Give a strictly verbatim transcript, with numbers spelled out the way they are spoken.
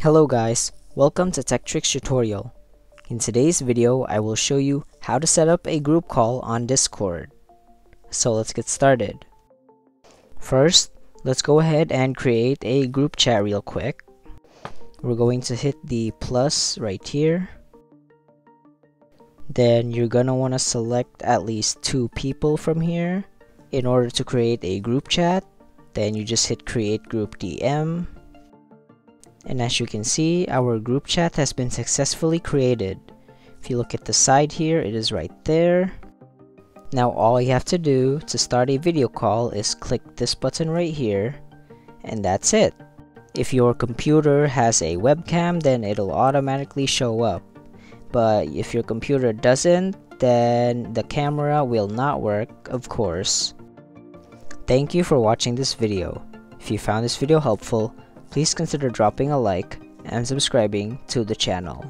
Hello guys, welcome to Tech Tricks Tutorial. In today's video, I will show you how to set up a group call on Discord. So let's get started. First, let's go ahead and create a group chat real quick. We're going to hit the plus right here. Then you're gonna wanna select at least two people from here in order to create a group chat. Then you just hit create group D M. And as you can see, our group chat has been successfully created. If you look at the side here, it is right there. Now all you have to do to start a video call is click this button right here, and that's it. If your computer has a webcam, then it'll automatically show up. But if your computer doesn't, then the camera will not work, of course. Thank you for watching this video. If you found this video helpful, please consider dropping a like and subscribing to the channel.